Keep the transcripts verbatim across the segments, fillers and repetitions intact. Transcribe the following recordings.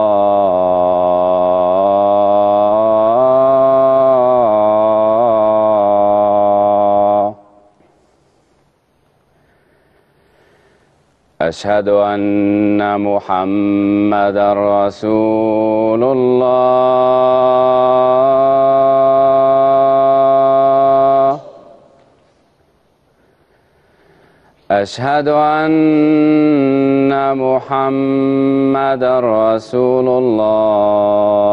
أشهد أن محمدا رسول الله أشهد أن محمدا رسول الله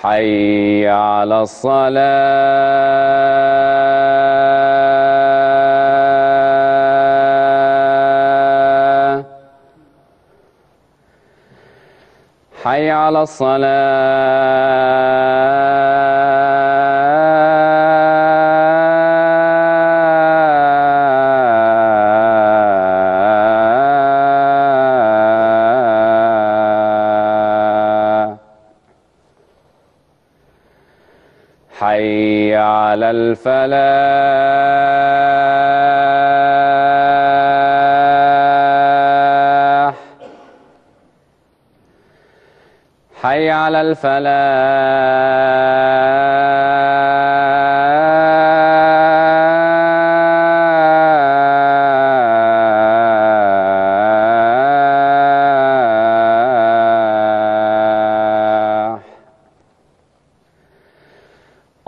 حي على الصلاة حي على على الفلاح حي على الفلاح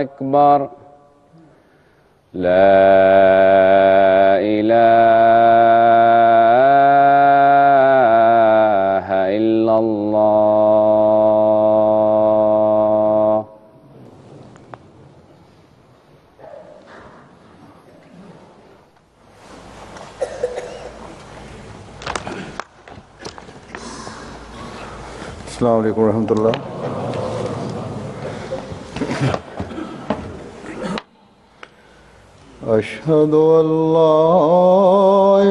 أكبر لا إله إلا الله. Assalamu alaikum warahmatullah. Ashhadu an la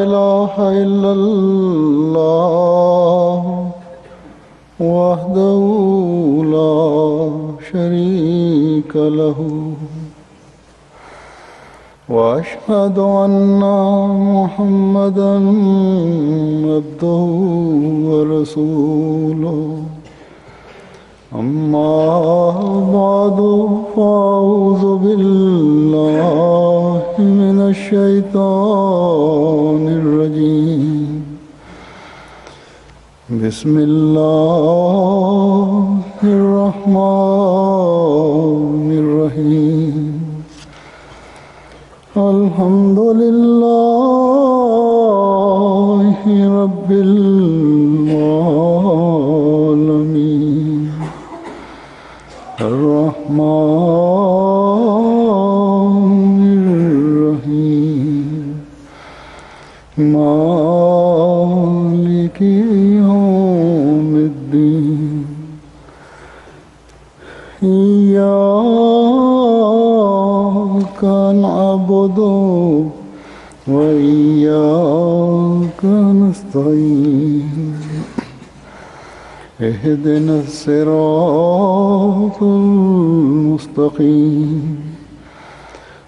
ilaha illallah wahdahu la sharika lahu wa ashhadu anna Muhammadan abduhu wa rasuluhu. أما بعد فأعوذ بالله من الشيطان الرجيم بسم الله الرحمن الرحيم الحمد لله رب العالمين الرحمن الرحيم مالك يوم الدين إياك نعبد وإياك نستعين اهدنا الصراط المستقيم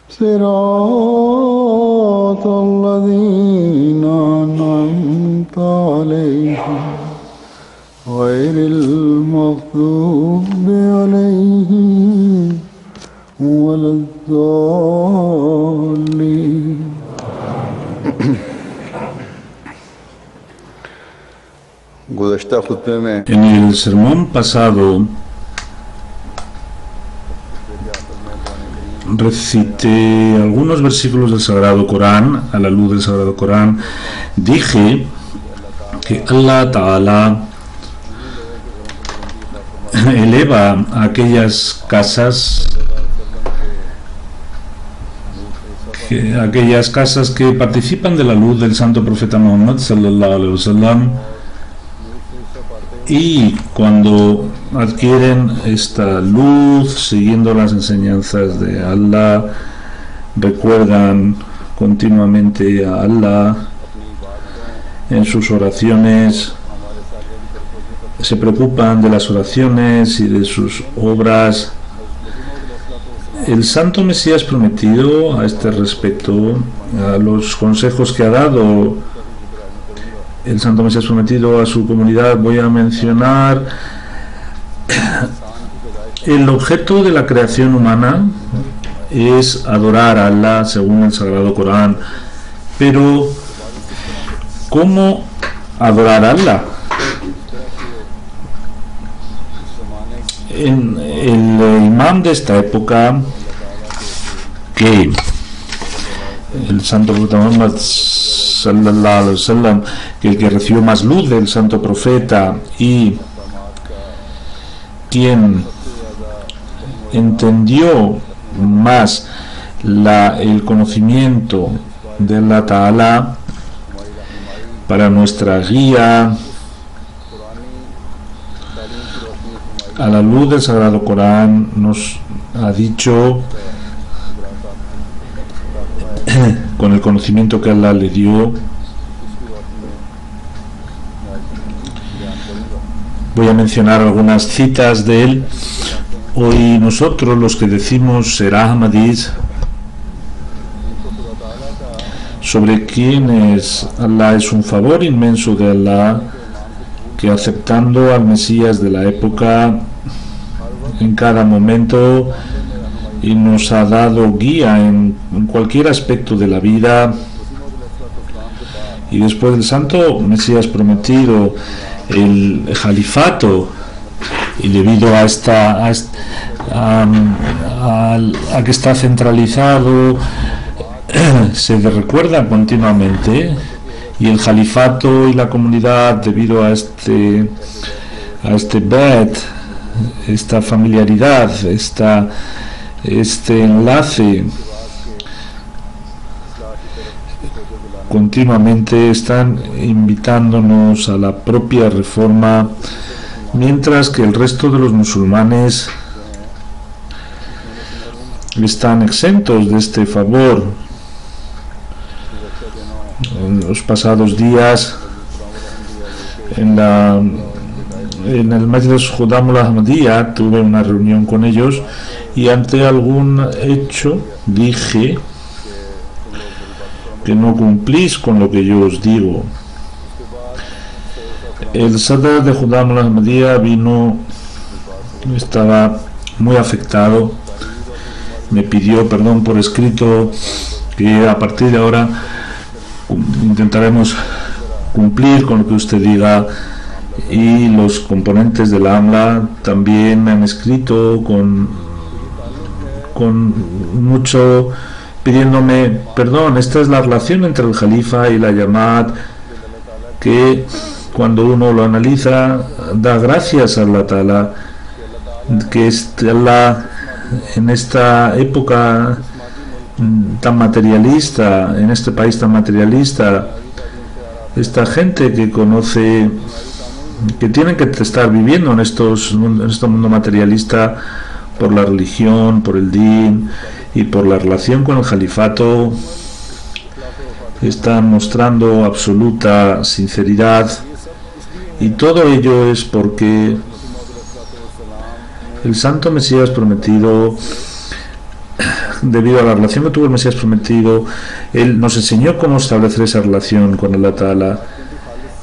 صراط الذين أنعمت عليهم غير المغضوب عليهم الضالين En el sermón pasado recité algunos versículos del Sagrado Corán, a la luz del Sagrado Corán. Dije que Allah Ta'ala eleva a aquellas casas que, aquellas casas que participan de la luz del santo profeta Muhammad sallallahu alaihi wasallam, y cuando adquieren esta luz siguiendo las enseñanzas de Allah, recuerdan continuamente a Allah en sus oraciones, se preocupan de las oraciones y de sus obras. El santo Mesías prometido, a este respecto, a los consejos que ha dado el santo Mesías prometido a su comunidad, voy a mencionar el objeto de la creación humana es adorar a Allah según el Sagrado Corán. Pero ¿cómo adorar a Allah? En el imam de esta época, que el santo profeta Muhammad sallallahu alaihi wasallam, que el que recibió más luz del santo profeta y quien entendió más la, el conocimiento de Allah Ta'ala para nuestra guía, a la luz del Sagrado Corán, nos ha dicho, con el conocimiento que Allah le dio, voy a mencionar algunas citas de él. Hoy nosotros, los que decimos ser Ahmadis, sobre quienes Allah es un favor inmenso de Allah, que aceptando al Mesías de la época en cada momento y nos ha dado guía en, en cualquier aspecto de la vida, y después del santo Mesías prometido el Califato, y debido a esta a, a, a, a que está centralizado se le recuerda continuamente, y el Califato y la comunidad, debido a este a este bet, esta familiaridad, esta este enlace, continuamente están invitándonos a la propia reforma, mientras que el resto de los musulmanes están exentos de este favor. En los pasados días, en la en el Majlis Khudamul Ahmadiyya, tuve una reunión con ellos, y ante algún hecho dije que no cumplís con lo que yo os digo. El Sadr de Khudamul Ahmadiyya vino, estaba muy afectado, me pidió perdón por escrito, que a partir de ahora intentaremos cumplir con lo que usted diga, y los componentes del A M L A también han escrito con, con mucho pidiéndome perdón. Esta es la relación entre el Jalifa y la Yamad, que cuando uno lo analiza da gracias a Allah Ta'ala, que este Allah, en esta época tan materialista, en este país tan materialista, esta gente que conoce, que tienen que estar viviendo en estos en este mundo materialista por la religión, por el din y por la relación con el Califato, están mostrando absoluta sinceridad, y todo ello es porque el santo Mesías prometido, debido a la relación que tuvo el Mesías prometido, él nos enseñó cómo establecer esa relación con Allah Ta'ala.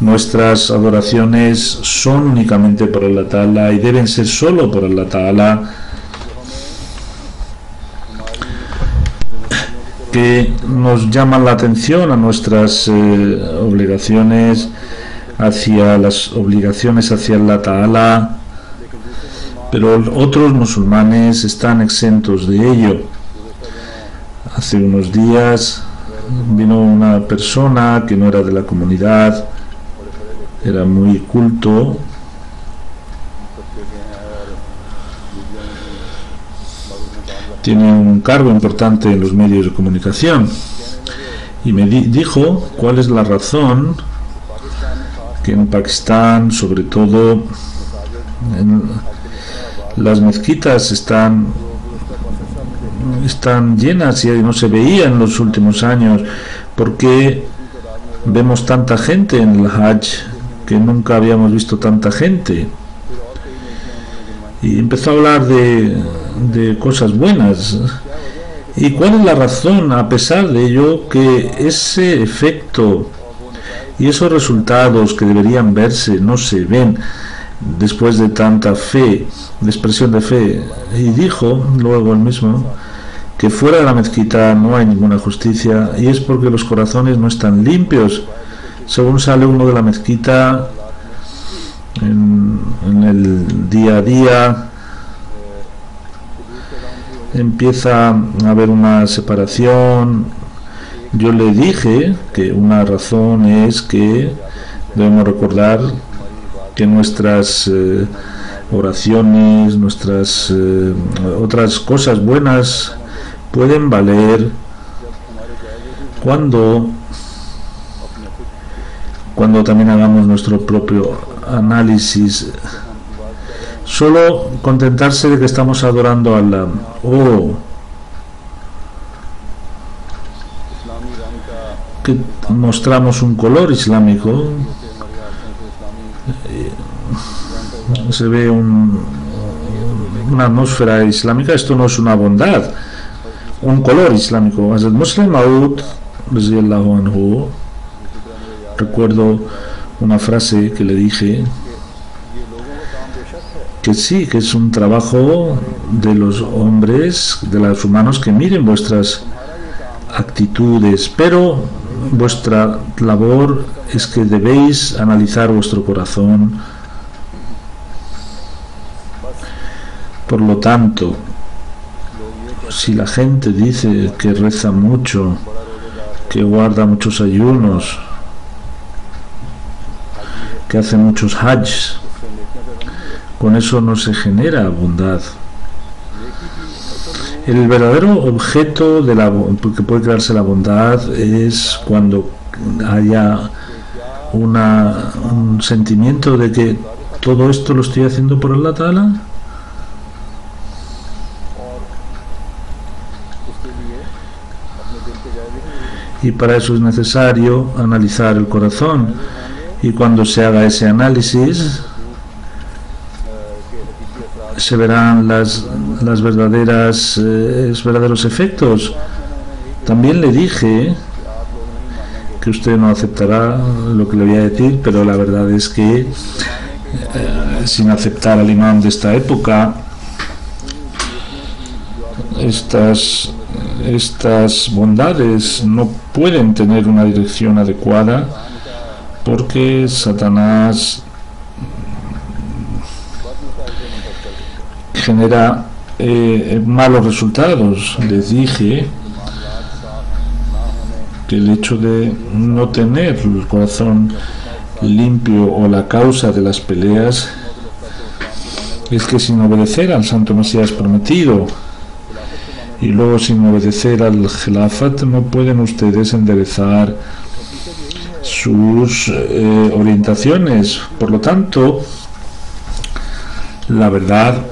Nuestras adoraciones son únicamente por Allah Ta'ala y deben ser solo por Allah Ta'ala. que nos llaman la atención a nuestras eh, obligaciones hacia las obligaciones hacia Allah Ta'ala, pero otros musulmanes están exentos de ello. Hace unos días vino una persona que no era de la comunidad, era muy culto, tiene un cargo importante en los medios de comunicación, y me di dijo cuál es la razón que en Pakistán, sobre todo en las mezquitas, están están llenas y no se veía en los últimos años. ¿Por qué vemos tanta gente en el Hajj, que nunca habíamos visto tanta gente? Y empezó a hablar de, de cosas buenas. ¿Y cuál es la razón, a pesar de ello, que ese efecto y esos resultados que deberían verse no se ven después de tanta fe, de expresión de fe? Y dijo luego el mismo que fuera de la mezquita no hay ninguna justicia, y es porque los corazones no están limpios. Según sale uno de la mezquita en, en el día a día, empieza a haber una separación. Yo le dije que una razón es que debemos recordar que nuestras eh, oraciones, nuestras eh, otras cosas buenas pueden valer cuando cuando también hagamos nuestro propio análisis. Solo contentarse de que estamos adorando a Allah o que mostramos un color islámico, se ve un, una atmósfera islámica, esto no es una bondad, un color islámico. Hazrat Muslim Auros, radiyallahu anhu, recuerdo una frase que le dije, que sí, que es un trabajo de los hombres, de los humanos, que miren vuestras actitudes, pero vuestra labor es que debéis analizar vuestro corazón. Por lo tanto, si la gente dice que reza mucho, que guarda muchos ayunos, que hace muchos hajj, con eso no se genera bondad. El verdadero objeto de la que puede crearse la bondad es cuando haya una, un sentimiento de que todo esto lo estoy haciendo por Allah Ta'ala, y para eso es necesario analizar el corazón. Y cuando se haga ese análisis se verán las, las verdaderas eh, los verdaderos efectos. También le dije que usted no aceptará lo que le voy a decir, pero la verdad es que eh, sin aceptar al imán de esta época, estas estas bondades no pueden tener una dirección adecuada, porque Satanás genera eh, malos resultados. Les dije que el hecho de no tener el corazón limpio o la causa de las peleas es que sin obedecer al Santo Mesías prometido y luego sin obedecer al Khilafat no pueden ustedes enderezar sus eh, orientaciones. Por lo tanto, la verdad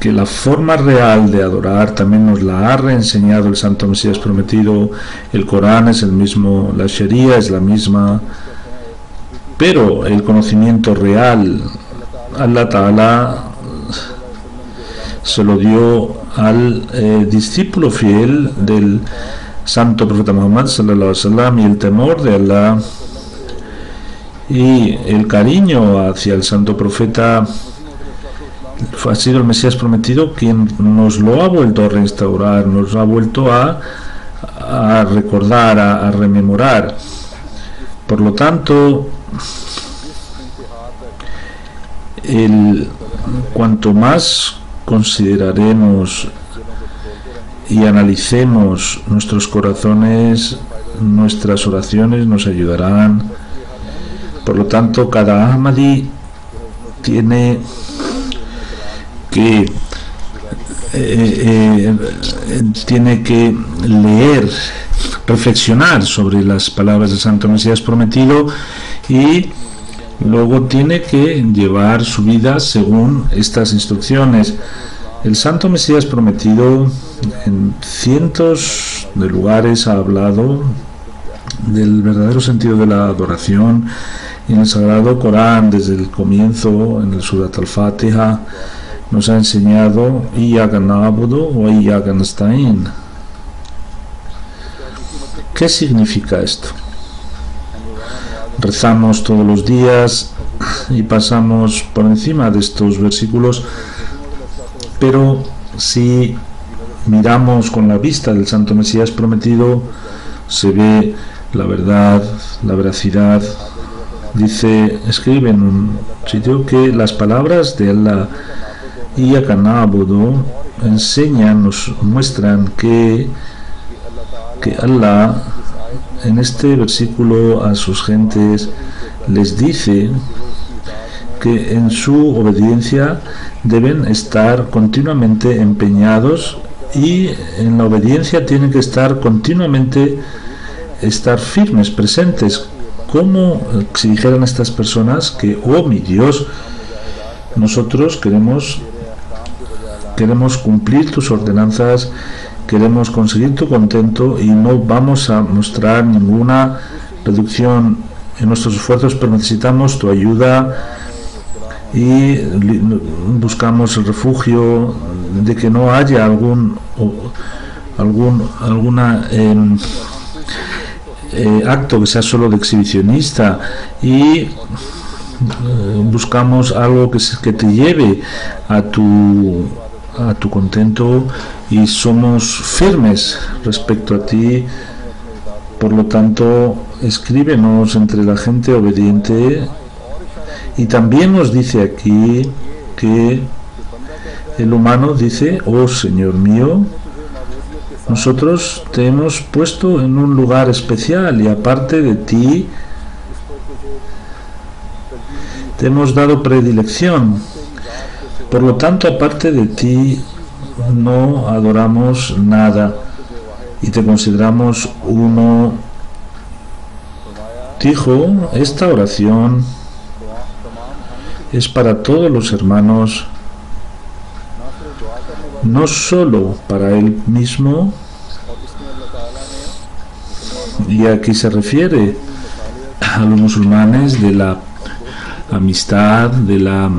que la forma real de adorar también nos la ha reenseñado el Santo Mesías prometido. El Corán es el mismo, la Sharia es la misma, pero el conocimiento real Allah Ta'ala se lo dio al eh, discípulo fiel del Santo Profeta Muhammad sallallahu alaihi wasallam, y el temor de Allah y el cariño hacia el Santo Profeta ha sido el Mesías prometido quien nos lo ha vuelto a restaurar, nos ha vuelto a a, a recordar, a, a rememorar. Por lo tanto, el, cuanto más consideraremos y analicemos nuestros corazones, nuestras oraciones nos ayudarán. Por lo tanto, cada Ahmadi tiene que eh, eh, tiene que leer, reflexionar sobre las palabras del Santo Mesías prometido, y luego tiene que llevar su vida según estas instrucciones. El Santo Mesías prometido en cientos de lugares ha hablado del verdadero sentido de la adoración, y en el Sagrado Corán, desde el comienzo, en el Surat al-Fatiha, nos ha enseñado Iyyaka na'budu wa iyyaka nasta'in. ¿Qué significa esto? Rezamos todos los días y pasamos por encima de estos versículos, pero si miramos con la vista del Santo Mesías prometido, se ve la verdad, la veracidad. Dice, escribe en un sitio que las palabras de Allah y Akanabudu enseñan, nos muestran que, que Allah en este versículo a sus gentes les dice que en su obediencia deben estar continuamente empeñados, y en la obediencia tienen que estar continuamente, estar firmes, presentes, como si dijeran estas personas que, oh mi Dios, nosotros queremos, queremos cumplir tus ordenanzas, queremos conseguir tu contento, y no vamos a mostrar ninguna reducción en nuestros esfuerzos, pero necesitamos tu ayuda y buscamos el refugio de que no haya algún algún alguna eh, eh, acto que sea solo de exhibicionista, y eh, buscamos algo que, se, que te lleve a tu a tu contento, y somos firmes respecto a ti. Por lo tanto, escríbenos entre la gente obediente. Y también nos dice aquí que el humano dice, oh Señor mío, nosotros te hemos puesto en un lugar especial, y aparte de ti te hemos dado predilección. Por lo tanto, aparte de ti no adoramos nada y te consideramos uno. Dijo, esta oración es para todos los hermanos, no solo para él mismo, y aquí se refiere a los musulmanes de la amistad, de la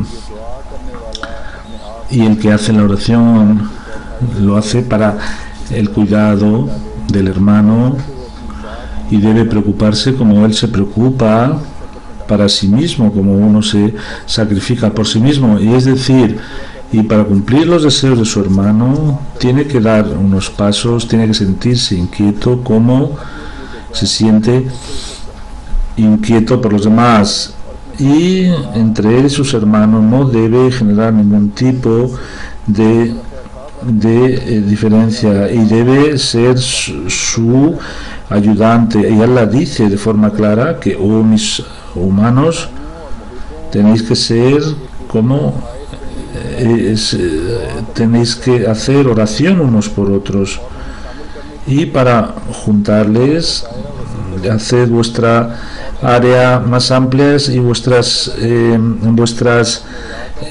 y el que hace la oración lo hace para el cuidado del hermano, y debe preocuparse como él se preocupa para sí mismo, como uno se sacrifica por sí mismo, y es decir, y para cumplir los deseos de su hermano tiene que dar unos pasos, tiene que sentirse inquieto como se siente inquieto por los demás, y entre él y sus hermanos no debe generar ningún tipo de, de eh, diferencia, y debe ser su, su ayudante. Y Allah dice de forma clara que, oh mis humanos, tenéis que ser como eh, es, eh, tenéis que hacer oración unos por otros, y para juntarles haced vuestra área más amplias, y vuestras eh, vuestras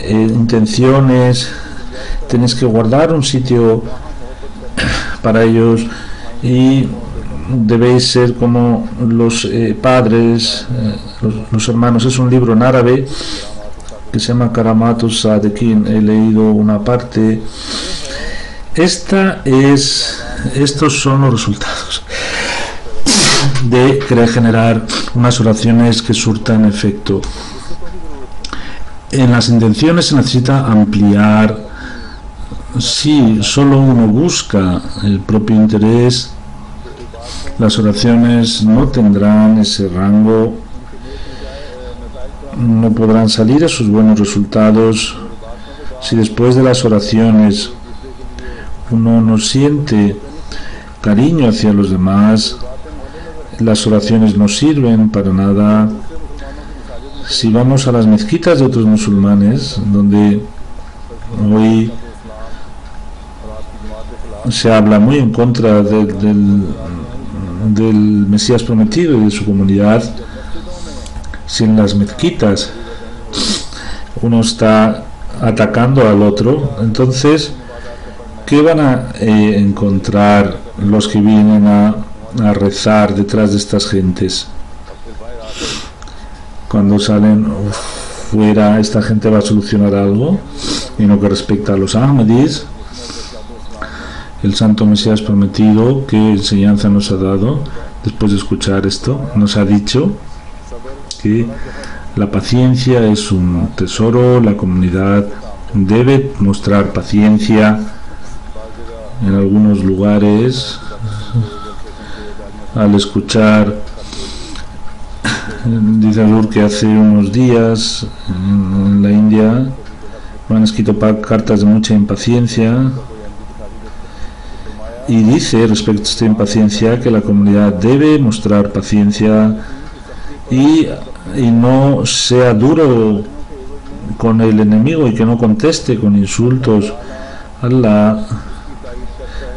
eh, intenciones, tenéis que guardar un sitio para ellos, y debéis ser como los eh, padres, eh, los, los hermanos. Es un libro en árabe que se llama Karamatus Sadekin, he leído una parte. Esta es, estos son los resultados de querer generar unas oraciones que surtan efecto. En las intenciones se necesita ampliar. Si solo uno busca el propio interés, Las oraciones no tendrán ese rango, no podrán salir a sus buenos resultados si después de las oraciones uno no siente cariño hacia los demás. Las oraciones no sirven para nada. Si vamos a las mezquitas de otros musulmanes, donde hoy se habla muy en contra de, del, del Mesías prometido y de su comunidad, si en las mezquitas uno está atacando al otro, entonces ¿qué van a eh, encontrar los que vienen a, a rezar detrás de estas gentes? Cuando salen fuera, esta gente va a solucionar algo. En lo que respecta a los Ahmadis, el santo Mesías prometido, qué enseñanza nos ha dado después de escuchar esto. Nos ha dicho que la paciencia es un tesoro, la comunidad debe mostrar paciencia. En algunos lugares, al escuchar, dice Alur que hace unos días en la India me han escrito cartas de mucha impaciencia, y dice respecto a esta impaciencia que la comunidad debe mostrar paciencia y, y no sea duro con el enemigo y que no conteste con insultos. Allah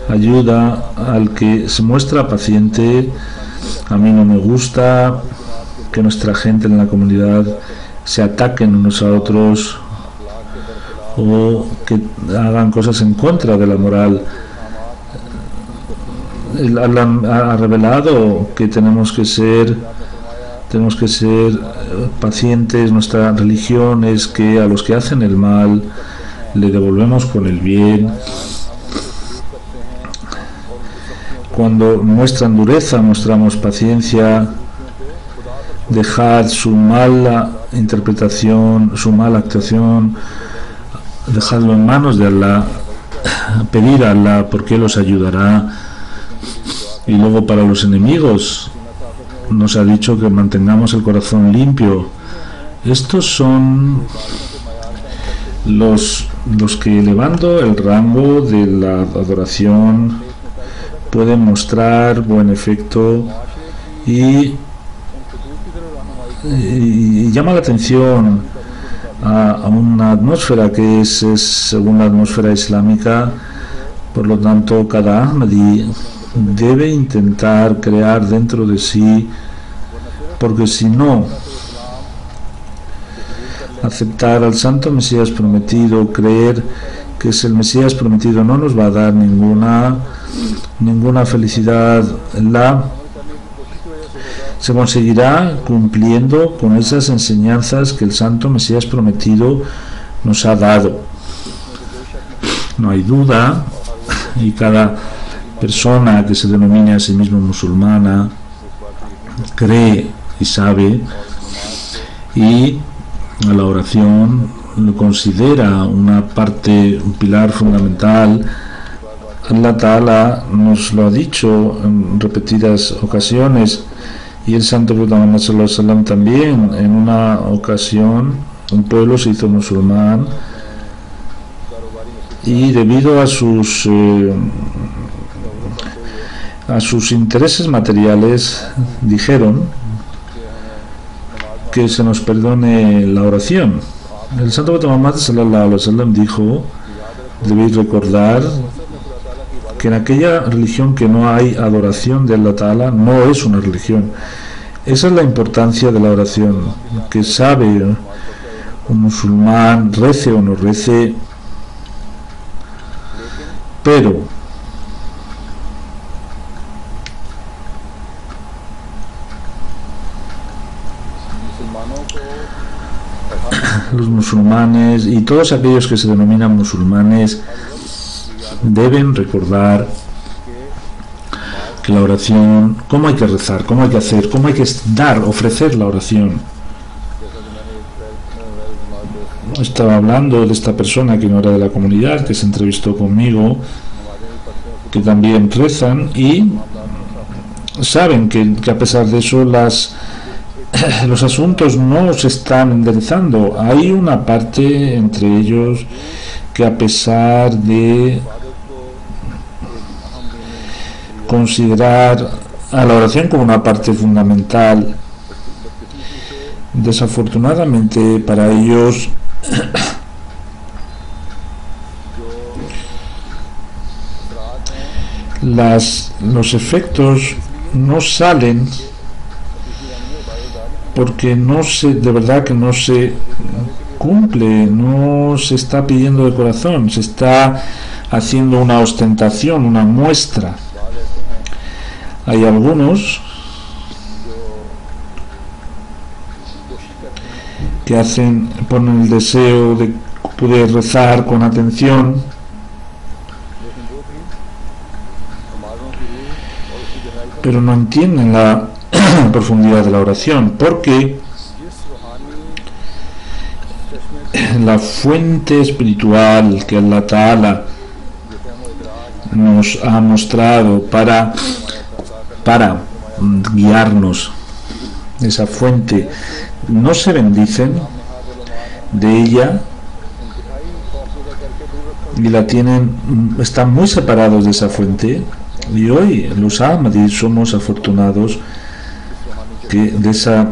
ayuda al que se muestra paciente. A mí no me gusta que nuestra gente en la comunidad se ataquen unos a otros o que hagan cosas en contra de la moral. El Allah ha revelado que tenemos que ser tenemos que ser pacientes. Nuestra religión es que a los que hacen el mal le devolvemos con el bien. Cuando muestran dureza, mostramos paciencia. Dejad su mala interpretación, su mala actuación, dejadlo en manos de Allah, pedir a Allah porque los ayudará. Y luego para los enemigos nos ha dicho que mantengamos el corazón limpio. Estos son los, los que, elevando el rango de la adoración, pueden mostrar buen efecto. Y, y llama la atención a, a una atmósfera que es, es según la atmósfera islámica. Por lo tanto, cada Ahmadi debe intentar crear dentro de sí, porque si no aceptar al santo Mesías prometido, creer que es el Mesías prometido, no nos va a dar ninguna ninguna felicidad. La se conseguirá cumpliendo con esas enseñanzas que el santo Mesías prometido nos ha dado, no hay duda. Y cada persona que se denomina a sí mismo musulmana cree y sabe, y a la oración lo considera una parte, un pilar fundamental. Allah Ta'ala nos lo ha dicho en repetidas ocasiones, y el santo profeta Muhammad sallallahu alaihi wasallam también. En una ocasión un pueblo se hizo musulmán, y debido a sus eh, a sus intereses materiales dijeron que se nos perdone la oración. El santo profeta Muhammad sallallahu alaihi wasallam dijo: debéis recordar que en aquella religión que no hay adoración de Allah Ta'ala, no es una religión. Esa es la importancia de la oración, que sabe un musulmán, rece o no rece, pero los musulmanes y todos aquellos que se denominan musulmanes deben recordar que la oración, cómo hay que rezar, cómo hay que hacer, cómo hay que dar, ofrecer la oración. Estaba hablando de esta persona que no era de la comunidad, que se entrevistó conmigo, que también rezan, y saben que, que a pesar de eso las, los asuntos no se están enderezando. Hay una parte entre ellos que, a pesar de considerar a la oración como una parte fundamental, desafortunadamente para ellos las, los efectos no salen porque no se, de verdad que no se cumple, no se está pidiendo de corazón, se está haciendo una ostentación, una muestra. Hay algunos que hacen, ponen el deseo de poder rezar con atención, pero no entienden la profundidad de la oración, porque la fuente espiritual que Allah Ta'ala nos ha mostrado para, para guiarnos, esa fuente, no se bendicen de ella y la tienen, están muy separados de esa fuente. Y hoy los Ahmadi somos afortunados que de esa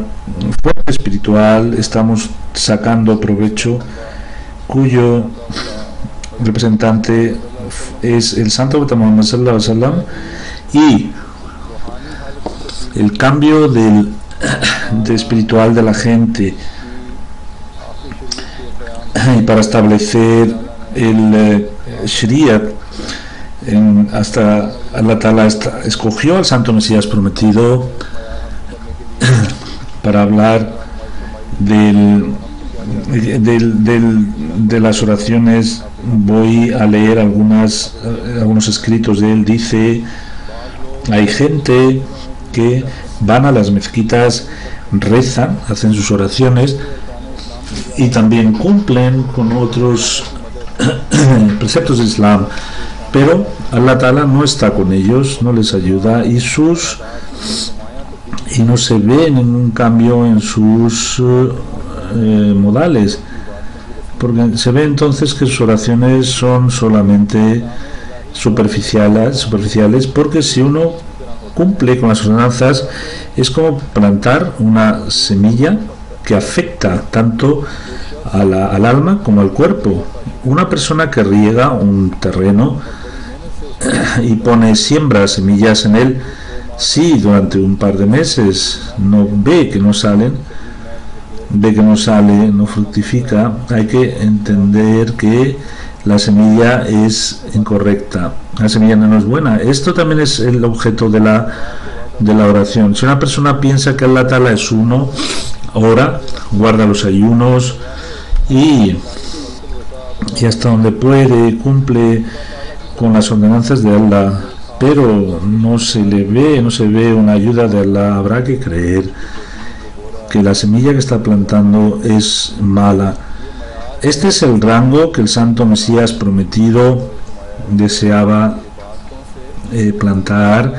fuente espiritual estamos sacando provecho, cuyo representante es el santo Muhammad sallallahu alaihi wasallam, y el cambio del de espiritual de la gente, y para establecer el eh, Sharia, en, hasta Allah Ta'ala escogió al Santo Mesías prometido para hablar del, del, del, de las oraciones. Voy a leer algunas, algunos escritos de él. Dice: hay gente que van a las mezquitas, rezan, hacen sus oraciones y también cumplen con otros preceptos del Islam, pero Allah Ta'ala no está con ellos, no les ayuda, y sus y no se ve ningún cambio en sus eh, modales, porque se ve entonces que sus oraciones son solamente superficiales, superficiales porque si uno cumple con las ordenanzas es como plantar una semilla que afecta tanto a la, al alma como al cuerpo. Una persona que riega un terreno y pone siembra semillas en él, si durante un par de meses no ve que no salen, ve que no sale, no fructifica, hay que entender que la semilla es incorrecta, la semilla no es buena. Esto también es el objeto de la, de la oración. Si una persona piensa que Allah Ta'ala es uno, ora, guarda los ayunos y, y hasta donde puede cumple con las ordenanzas de Allah, pero no se le ve, no se ve una ayuda de Allah, habrá que creer que la semilla que está plantando es mala. Este es el rango que el Santo Mesías prometido deseaba eh, plantar,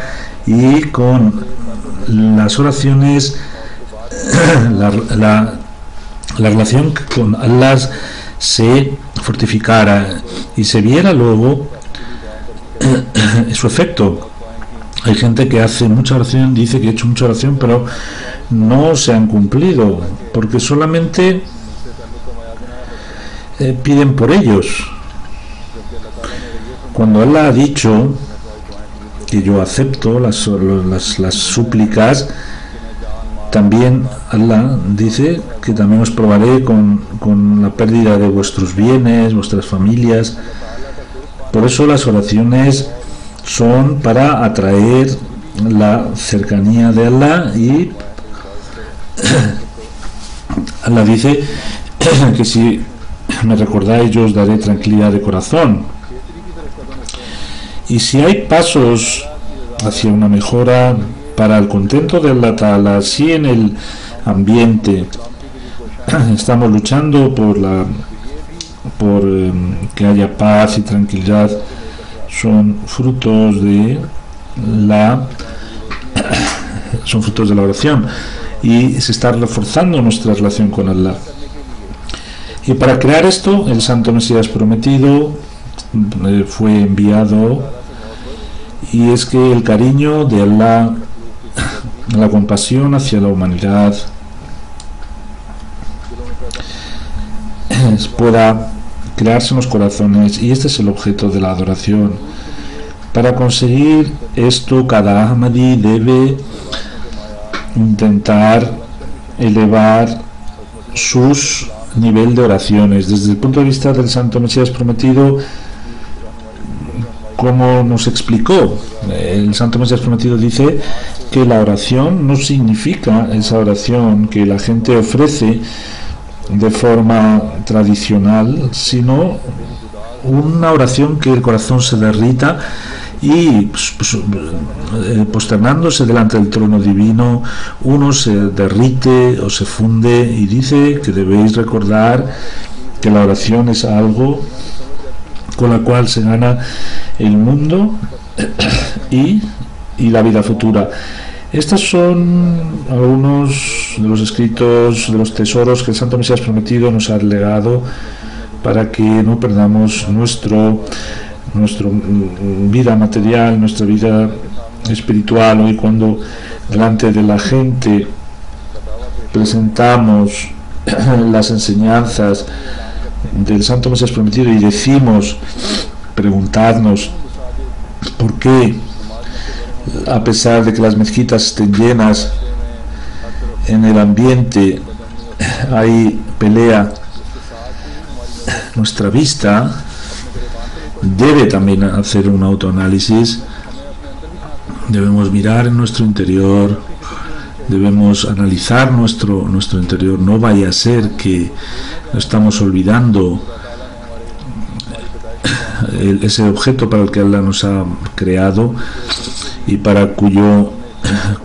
y con las oraciones, la, la, la relación con Allah se fortificara y se viera luego su efecto. Hay gente que hace mucha oración, dice que ha hecho mucha oración, pero no se han cumplido, porque solamente Eh, piden por ellos, cuando Allah ha dicho que yo acepto las, las, las súplicas. También Allah dice que también os probaré con, con la pérdida de vuestros bienes, vuestras familias. Por eso las oraciones son para atraer la cercanía de Allah, y Allah dice que si me recordáis, yo os daré tranquilidad de corazón. Y si hay pasos hacia una mejora para el contento de Allah Ta'ala, si en el ambiente estamos luchando por la por eh, que haya paz y tranquilidad, son frutos de la son frutos de la oración, y se está reforzando nuestra relación con Allah. Y para crear esto, el Santo Mesías Prometido fue enviado, y es que el cariño de Allah, la compasión hacia la humanidad, pueda crearse en los corazones, y este es el objeto de la adoración. Para conseguir esto, cada Ahmadi debe intentar elevar sus nivel de oraciones. Desde el punto de vista del Santo Mesías Prometido, como nos explicó, el Santo Mesías Prometido dice que la oración no significa esa oración que la gente ofrece de forma tradicional, sino una oración que el corazón se derrita y posternándose delante del trono divino, uno se derrite o se funde, y dice que debéis recordar que la oración es algo con la cual se gana el mundo y, y la vida futura. Estos son algunos de los escritos, de los tesoros que el Santo Mesías Prometido nos ha legado para que no perdamos nuestro nuestra vida material, nuestra vida espiritual. Hoy, cuando delante de la gente presentamos las enseñanzas del Santo Mesías Prometido y decimos, preguntarnos por qué, a pesar de que las mezquitas estén llenas, en el ambiente hay pelea, nuestra vista debe también hacer un autoanálisis. Debemos mirar en nuestro interior, debemos analizar nuestro, nuestro interior. No vaya a ser que estamos olvidando el, ese objeto para el que Allah nos ha creado y para cuyo,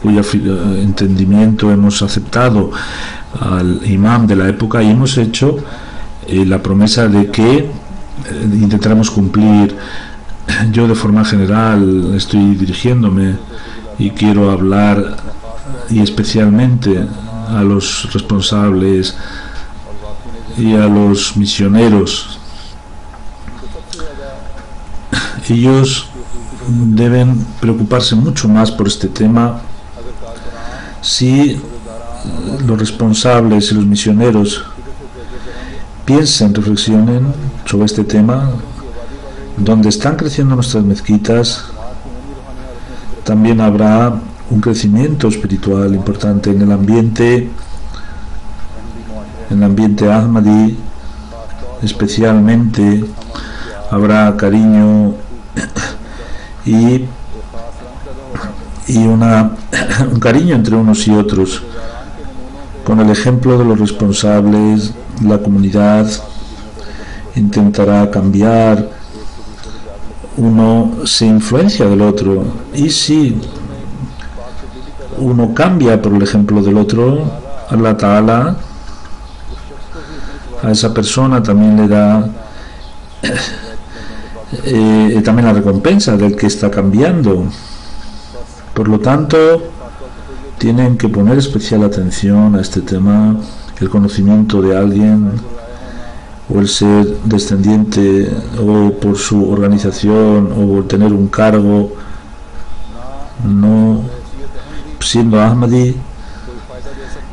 cuyo entendimiento hemos aceptado al imam de la época y hemos hecho eh, la promesa de que intentaremos cumplir. Yo de forma general estoy dirigiéndome y quiero hablar y especialmente a los responsables y a los misioneros. Ellos deben preocuparse mucho más por este tema. Si los responsables y los misioneros piensen, reflexionen sobre este tema, donde están creciendo nuestras mezquitas, también habrá un crecimiento espiritual importante en el ambiente, en el ambiente Ahmadi, especialmente habrá cariño y, y una, un cariño entre unos y otros. Con el ejemplo de los responsables, la comunidad intentará cambiar, uno se influencia del otro, y si uno cambia por el ejemplo del otro, Allah Ta'ala a esa persona también le da eh, también la recompensa del que está cambiando. Por lo tanto, tienen que poner especial atención a este tema. El conocimiento de alguien, o el ser descendiente, o por su organización, o tener un cargo, no siendo Ahmadi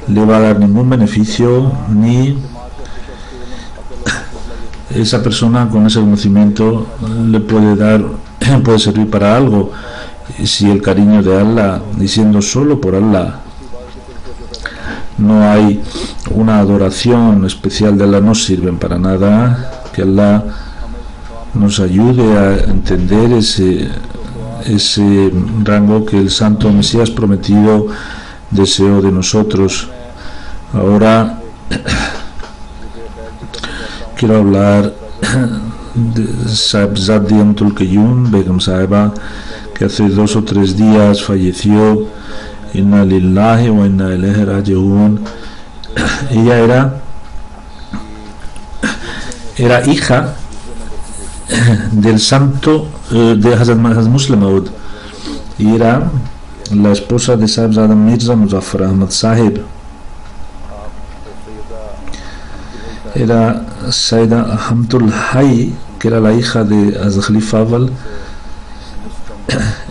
le va a dar ningún beneficio, ni esa persona con ese conocimiento le puede dar, puede servir para algo, si el cariño de Allah, diciendo solo por Allah. No hay una adoración especial de Allah, no sirven para nada. Que Allah nos ayude a entender ese, ese rango que el Santo Mesías Prometido deseó de nosotros. Ahora quiero hablar de Sabzadi Amtul Qayyum, Begum Sahiba, que hace dos o tres días falleció. Inna lillahi wa inna ilayhi raji'un. Ella era era hija del santo de Hazrat Mahaz Muslimahud, y era la esposa de Sahibzada Mirza Muzaffar Ahmad Sahib era Sayyida Amtul Hayy, que era la hija de Khalifa Awal.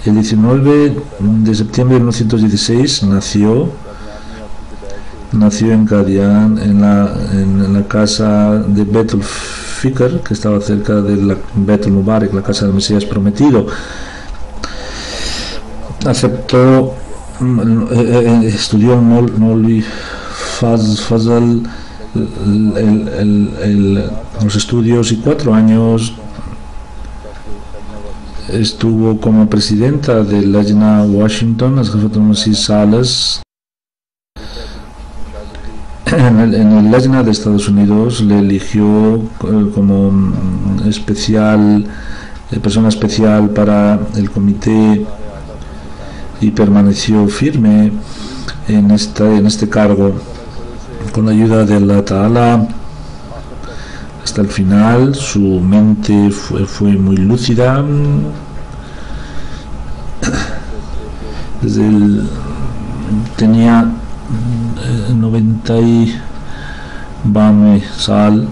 El diecinueve de septiembre de mil novecientos dieciséis nació nació en Qadian, en la, en, en la casa de Bait-ul-Fikr, que estaba cerca de Bait-ul-Mubarak, la casa del Mesías prometido. Aceptó, eh, estudió en Mol, Moli Fazal el, el, el, el, los estudios, y cuatro años estuvo como presidenta de Lajna Washington, las Khalifatul Masih Salas. En el, en el Lajna de Estados Unidos le eligió eh, como especial, eh, persona especial para el comité, y permaneció firme en este, en este cargo con la ayuda de Allah Ta'ala hasta el final. Su mente fue, fue muy lúcida desde el, tenía noventa y dos sal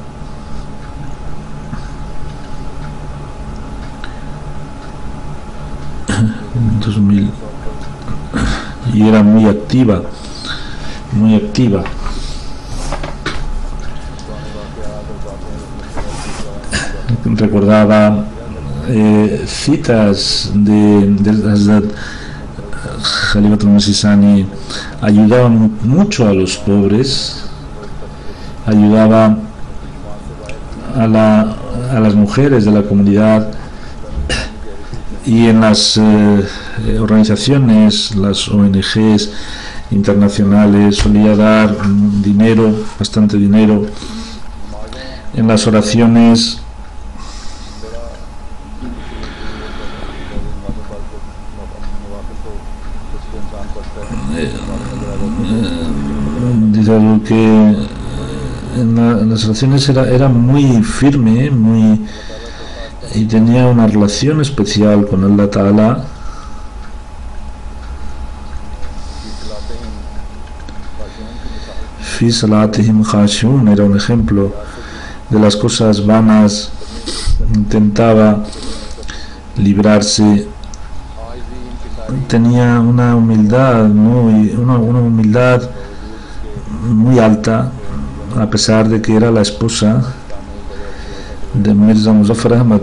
dos mil, y era muy activa, muy activa. Recordaba eh, citas de, de Hazrat Khalifatul Masih Sani, ayudaba mucho a los pobres, ayudaba a, la, a las mujeres de la comunidad, y en las eh, organizaciones, las O N Ges internacionales, solía dar dinero, bastante dinero. En las oraciones que en, la, en las relaciones era, era muy firme, muy, y tenía una relación especial con Allah Ta'ala. Fi salatihim khashun era un ejemplo de las cosas vanas, intentaba librarse, tenía una humildad, muy, una, una humildad muy alta, a pesar de que era la esposa de Mirza Muzaffar Ahmad,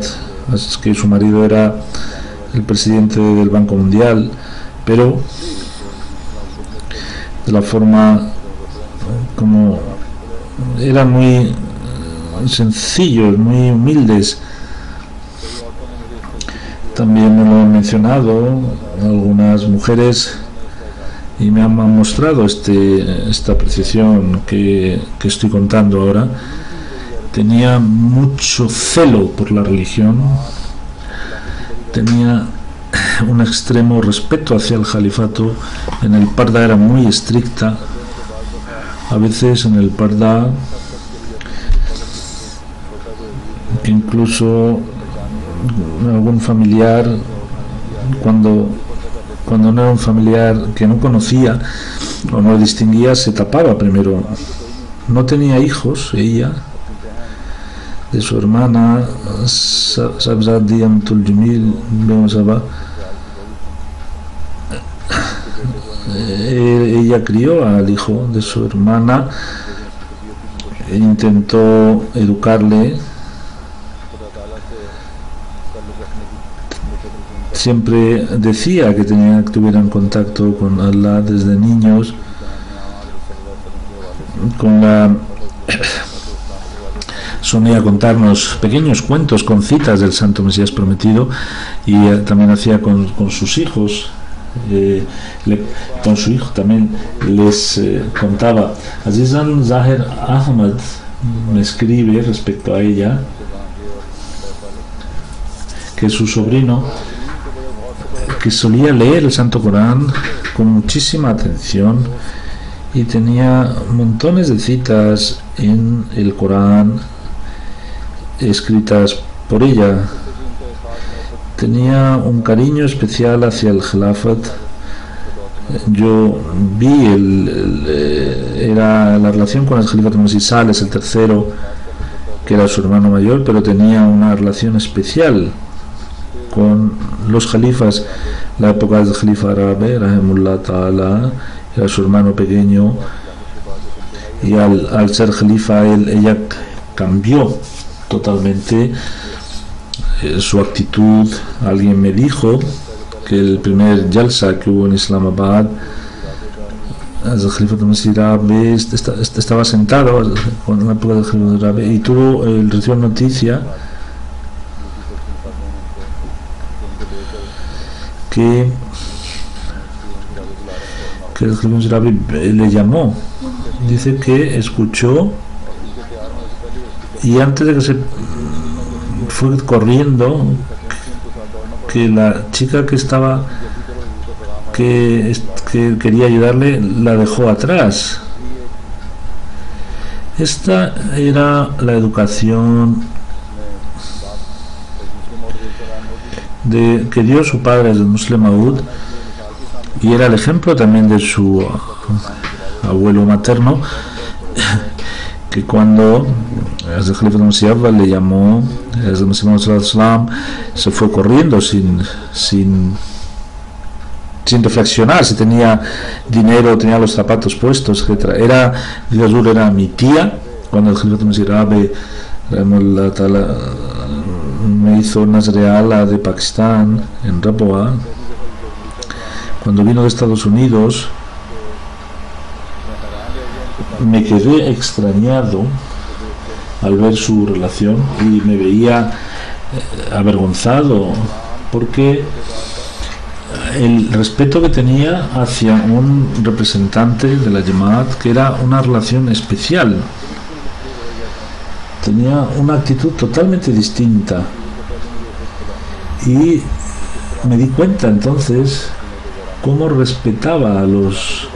que su marido era el presidente del Banco Mundial, pero de la forma como eran muy sencillos, muy humildes. También me lo han mencionado algunas mujeres y me han mostrado este, esta apreciación que, que estoy contando ahora. Tenía mucho celo por la religión, tenía un extremo respeto hacia el califato. En el Parda era muy estricta, a veces en el Parda incluso algún familiar, cuando cuando no era un familiar que no conocía o no distinguía, se tapaba primero. No tenía hijos ella. De su hermana Sabzadi Amtul Qayyum, ella crió al hijo de su hermana, intentó educarle, siempre decía que tenía que tuvieran contacto con Allah desde niños, con la sonía contarnos pequeños cuentos con citas del Santo Mesías prometido, y también hacía con, con sus hijos, eh, le, con su hijo también les eh, contaba. Azizan Zaher Ahmad me escribe respecto a ella que su sobrino, que solía leer el Santo Corán con muchísima atención y tenía montones de citas en el Corán escritas por ella. Tenía un cariño especial hacia el Khilafat, yo vi el, el, era la relación con el Khalifatul Masih Sani, el tercero, que era su hermano mayor, pero tenía una relación especial con los califas. La época del Khalifa árabe, Rahimullah Ta'ala, era su hermano pequeño, y al, al ser Khalifa él, ella cambió totalmente eh, su actitud. Alguien me dijo que el primer Jalsa que hubo en Islamabad, el Khalifa estaba sentado con la época del Khalifa árabe y tuvo el recibió noticia que, que el Khalifa le llamó. Dice que escuchó y antes de que se fue corriendo, que la chica que estaba que, que quería ayudarle la dejó atrás. Esta era la educación de, que dio su padre Al Muslim Auros, y era el ejemplo también de su abuelo materno, que cuando el Khalifa Masih Sani le llamó, el Masih Sani se fue corriendo sin, sin, sin reflexionar si tenía dinero, tenía los zapatos puestos, etcétera. Era, era mi tía. Cuando el Khalifa Masih Sani me hizo Nazir Ala de Pakistán, en Rapoa, cuando vino de Estados Unidos, me quedé extrañado al ver su relación y me veía avergonzado porque el respeto que tenía hacia un representante de la Jamaat, que era una relación especial, tenía una actitud totalmente distinta. Y me di cuenta entonces cómo respetaba a los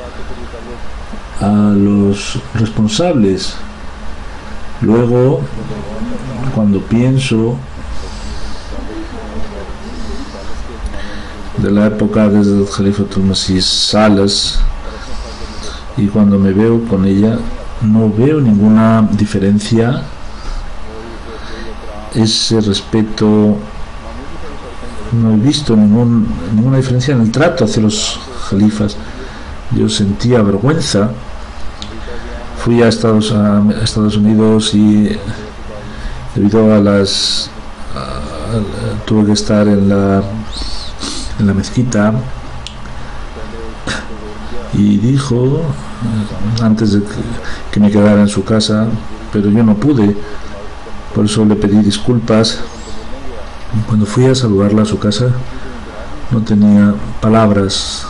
a los responsables. Luego, cuando pienso de la época desde el Khalifatul Masih Sani y cuando me veo con ella, no veo ninguna diferencia. Ese respeto, no he visto ningún, ninguna diferencia en el trato hacia los califas. Yo sentía vergüenza. Fui a Estados, a Estados Unidos y debido a las a, tuve que estar en la en la mezquita, y dijo antes de que, que me quedara en su casa, pero yo no pude, por eso le pedí disculpas. Cuando fui a saludarla a su casa no tenía palabras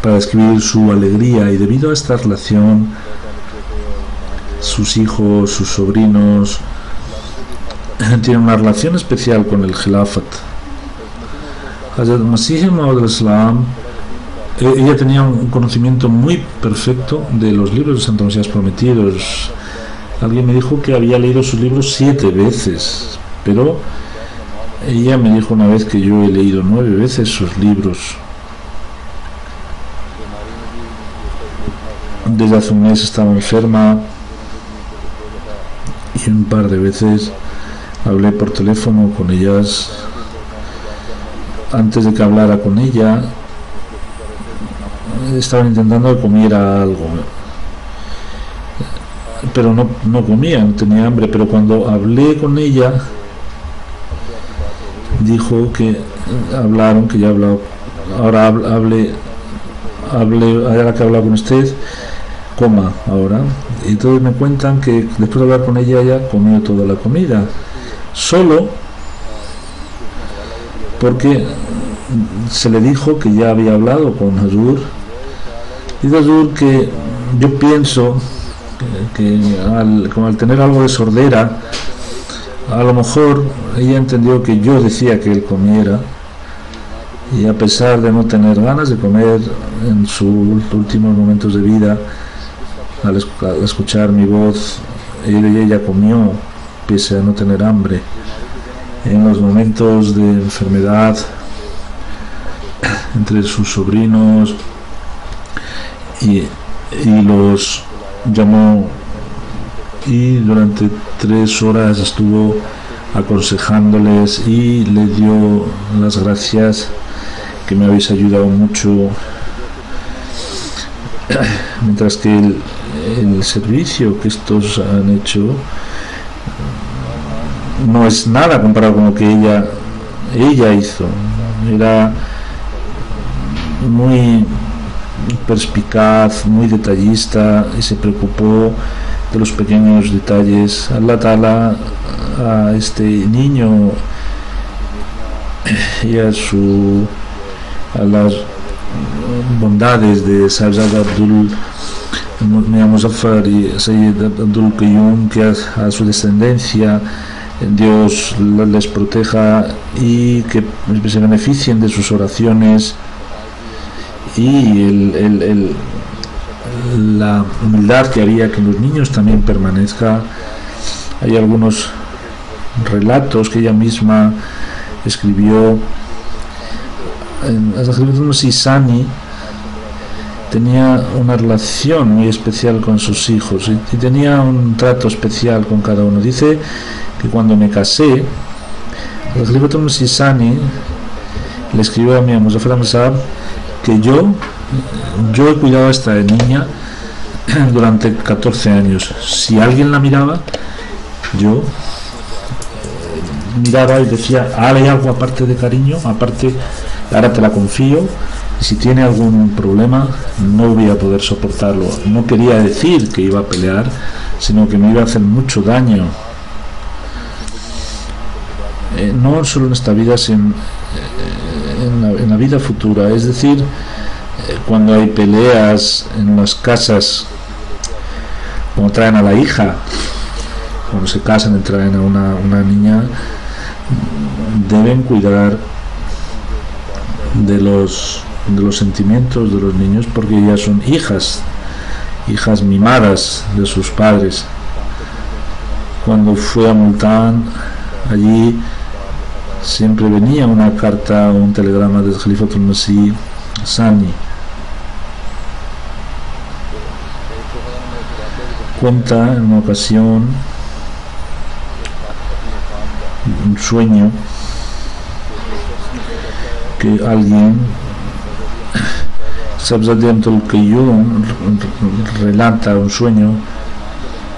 para describir su alegría, y debido a esta relación, sus hijos, sus sobrinos, tienen una relación especial con el Khilafat. Hazrat Masih Maud, ella tenía un conocimiento muy perfecto de los libros de Santo Mesías Prometidos. Alguien me dijo que había leído sus libros siete veces, pero ella me dijo una vez que yo he leído nueve veces sus libros. Desde hace un mes estaba enferma y un par de veces hablé por teléfono con ellas. Antes de que hablara con ella, estaban intentando que comiera algo, pero no, no comía, no tenía hambre. Pero cuando hablé con ella, dijo que hablaron, que ya hablaba, ahora hable, hable, ahora que he hablado con usted, coma ahora. Y entonces me cuentan que después de hablar con ella, ella comió toda la comida, solo porque se le dijo que ya había hablado con Hazur. Dice Hazur que yo pienso que, que al, como al tener algo de sordera, a lo mejor ella entendió que yo decía que él comiera, y a pesar de no tener ganas de comer en sus últimos momentos de vida, al escuchar mi voz, él y ella comió, pese a no tener hambre. En los momentos de enfermedad, entre sus sobrinos, y, y los llamó, y durante tres horas estuvo aconsejándoles y le dio las gracias, que me habéis ayudado mucho, mientras que el, el servicio que estos han hecho no es nada comparado con lo que ella ella hizo. Era muy perspicaz, muy detallista, y se preocupó de los pequeños detalles. Allah Ta'ala a este niño y a su a las bondades de Sabzad Abdul Mirza Muzaffar y Sayyid Abdul Qayyum, que a, a su descendencia Dios les proteja y que se beneficien de sus oraciones, y el, el, el, la humildad que había, que los niños también permanezca. Hay algunos relatos que ella misma escribió. El Khalifatul Masih Sani tenía una relación muy especial con sus hijos, y, y tenía un trato especial con cada uno. Dice que cuando me casé, el Khalifatul Masih Sani le escribió a mi Muzaffar Ahmad Sahib que yo, yo he cuidado a esta niña durante catorce años. Si alguien la miraba, yo miraba y decía, ahora hay algo aparte de cariño, aparte, ahora te la confío, y si tiene algún problema no voy a poder soportarlo. No quería decir que iba a pelear, sino que me iba a hacer mucho daño, eh, no solo en esta vida, sino en, en, la, en la vida futura. Es decir, eh, cuando hay peleas en las casas, cuando traen a la hija, cuando se casan y traen a una, una niña, deben cuidar de los de los sentimientos de los niños, porque ellas son hijas hijas mimadas de sus padres. Cuando fue a Multán, allí siempre venía una carta o un telegrama del Khalifatul Masih Sani. Cuenta en una ocasión un sueño que alguien, Sabzad Amtul Qayyum relata un sueño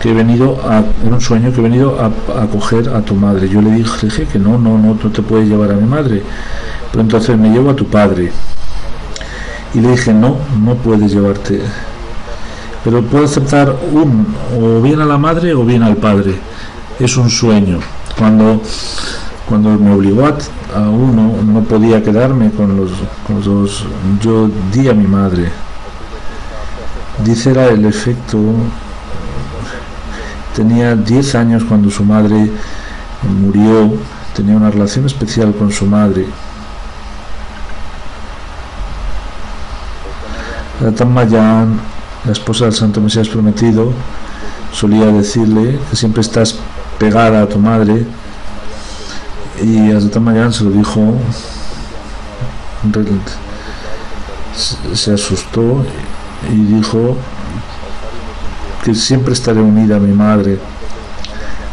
que he venido a un sueño que he venido a, a coger a tu madre. Yo le dije que no, no, no, no te puedes llevar a mi madre. Pero entonces me llevo a tu padre, y le dije, no, no puedes llevarte, pero puedo aceptar un, o bien a la madre o bien al padre. Es un sueño. Cuando Cuando me obligó a uno, no podía quedarme con los, con los dos. Yo di a mi madre. Dice, era el efecto. Tenía diez años cuando su madre murió. Tenía una relación especial con su madre. La Tammayán, la esposa del Santo Mesías Prometido, solía decirle que siempre estás pegada a tu madre. Y Hazrat Mahaz se lo dijo, se asustó y dijo que siempre estaré unida a mi madre.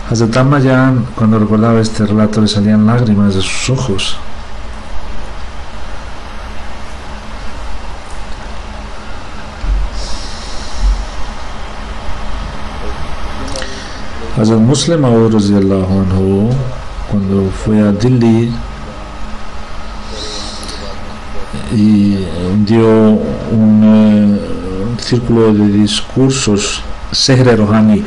Hazrat Mahaz, cuando recordaba este relato, le salían lágrimas de sus ojos. Hazrat Muslim Auros, cuando fue a Delhi y dio un, eh, un círculo de discursos, Sehera Rohani,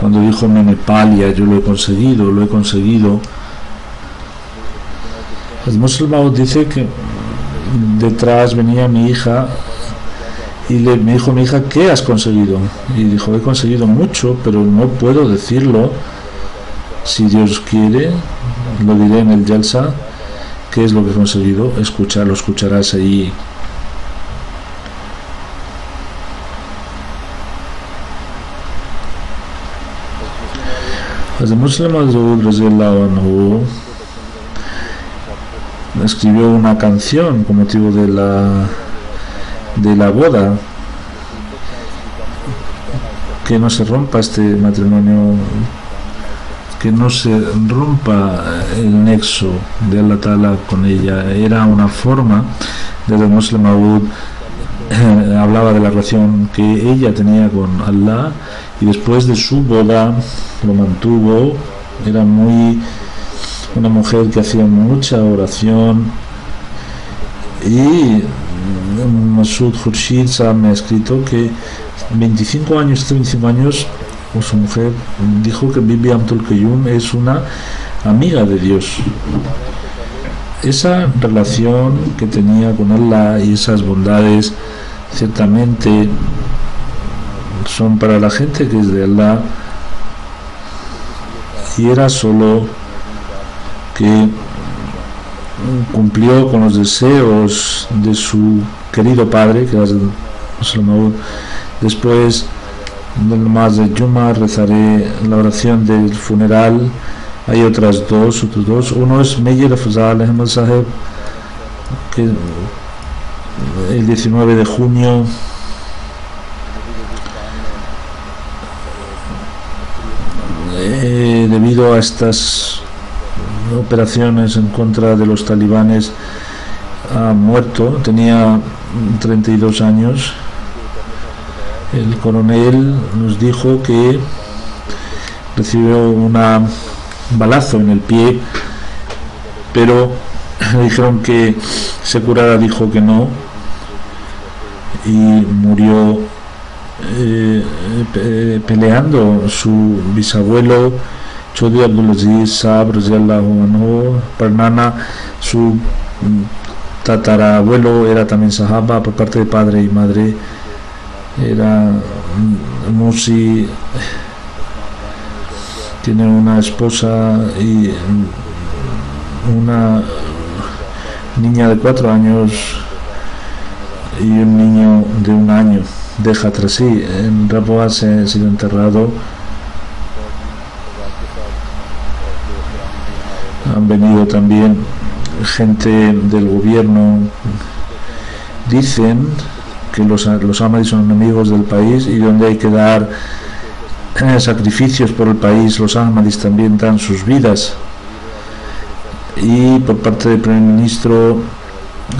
cuando dijo me Nepalia, yo lo he conseguido, lo he conseguido. El musulmán dice que detrás venía mi hija y le, me dijo mi hija, ¿qué has conseguido? Y dijo, he conseguido mucho, pero no puedo decirlo. Si Dios quiere, lo diré en el Yalsa. ¿Qué es lo que he conseguido? Escucharlo, escucharás allí. El Muslim Auros escribió una canción con motivo de la de la boda, que no se rompa este matrimonio, que no se rompa el nexo de Allah Ta'ala con ella. Era una forma de Al Muslim Auros, eh, hablaba de la relación que ella tenía con Allah, y después de su boda lo mantuvo. Era muy una mujer que hacía mucha oración. Y Masud Khurshid me ha escrito que veinticinco años, treinta y cinco años, o su mujer dijo que Bibi Amtul Qayyum es una amiga de Dios. Esa relación que tenía con Allah y esas bondades ciertamente son para la gente que es de Allah, y era solo que cumplió con los deseos de su querido padre, que es el Muslim. Después del namaz de Yuma rezaré la oración del funeral. Hay otras dos, otros dos. Uno es Meyer Afzal Ahmed Sahib, que el diecinueve de junio eh, debido a estas operaciones en contra de los talibanes ha muerto. Tenía treinta y dos años. El coronel nos dijo que recibió un balazo en el pie, pero le dijeron que se curara, dijo que no, y murió eh, pe peleando. Su bisabuelo Chodhry Abdulaziz Sahib, su tatarabuelo, era también sahaba por parte de padre y madre. Era Musi, tiene una esposa y una niña de cuatro años y un niño de un año. Deja tras sí. En Raboa se ha sido enterrado. Han venido también gente del gobierno. Dicen que los, los Ahmadí son enemigos del país, y donde hay que dar eh, sacrificios por el país, los Ahmadís también dan sus vidas. Y por parte del primer ministro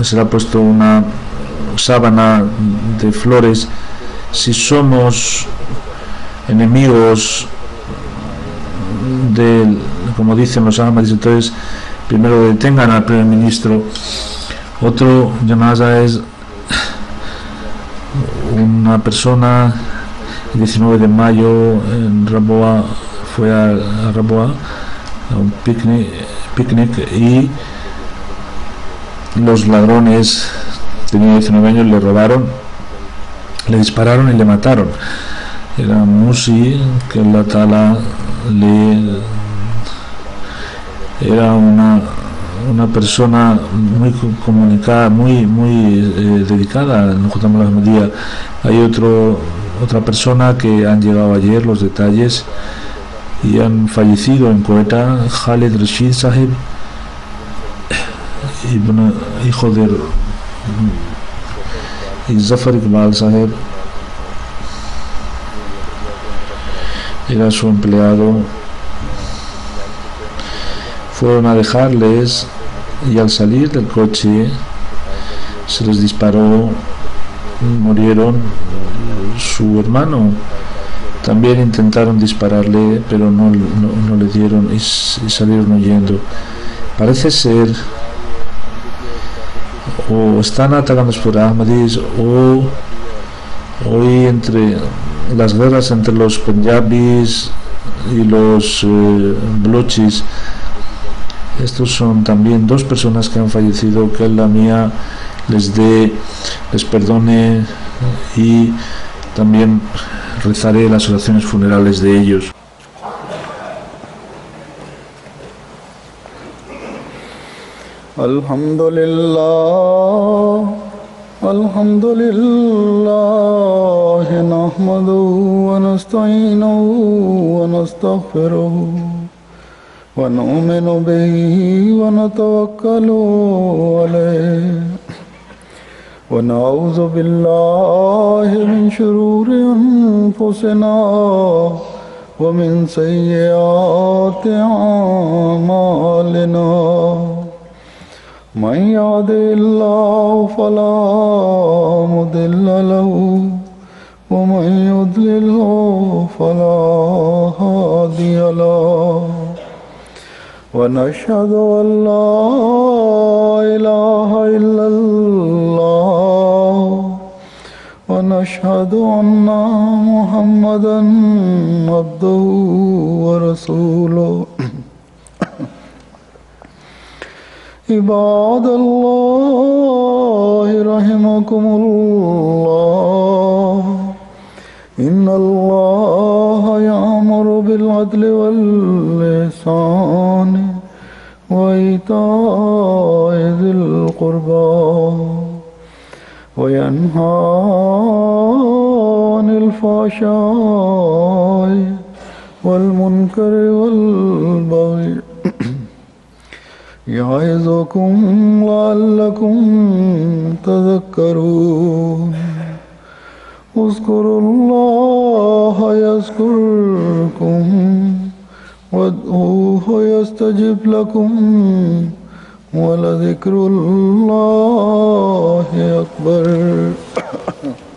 se le ha puesto una sábana de flores. Si somos enemigos del, como dicen los Ahmadís, entonces primero detengan al primer ministro. Otro llamada es una persona, el diecinueve de mayo en Raboa, fue a, a Raboa a un picnic, picnic y los ladrones, tenía diecinueve años, le robaron, le dispararon y le mataron. Era Musi, que la tala le era una una persona muy comunicada, muy muy eh, dedicada en la Ahmadiyya. Hay otro otra persona que han llegado ayer los detalles y han fallecido en Quetta, Khalid Rashid Sahib, y bueno, hijo de y Zafar Iqbal Sahib, era su empleado. Fueron a dejarles y al salir del coche se les disparó, murieron. Su hermano también intentaron dispararle, pero no, no, no le dieron y, y salieron huyendo. Parece ser o están atacados por Ahmadis, o hoy entre las guerras entre los Punjabis y los eh, Blochis. Estos son también dos personas que han fallecido, que Allah mía les dé, les perdone, y también rezaré las oraciones funerales de ellos. Alhamdulillah, alhamdulillah, nahmadu wa nasta'inu wa nastaghfiruhu. ونؤمن به ونتوكل عليه ونعوذ بالله من شرور أنفسنا ومن سيئات أعمالنا من يهده الله فلا مضل له ومن يضلله فلا هادي له ونشهد أن لا إله إلا الله ونشهد أن محمدا عبده ورسوله عباد الله رحمكم الله إن الله يأمر بالعدل والإحسان وإيتاء ذي القربى وينهى عن الفحشاء والمنكر والبغي يعظكم لعلكم تذكرون اذكروا الله يذكركم وادعوه يستجب لكم ولذكر الله أكبر